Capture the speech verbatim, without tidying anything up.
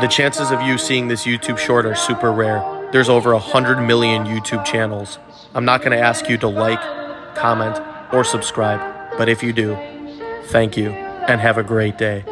The chances of you seeing this YouTube short are super rare. There's over one hundred million YouTube channels. I'm not going to ask you to like, comment, or subscribe, but if you do, thank you, and have a great day.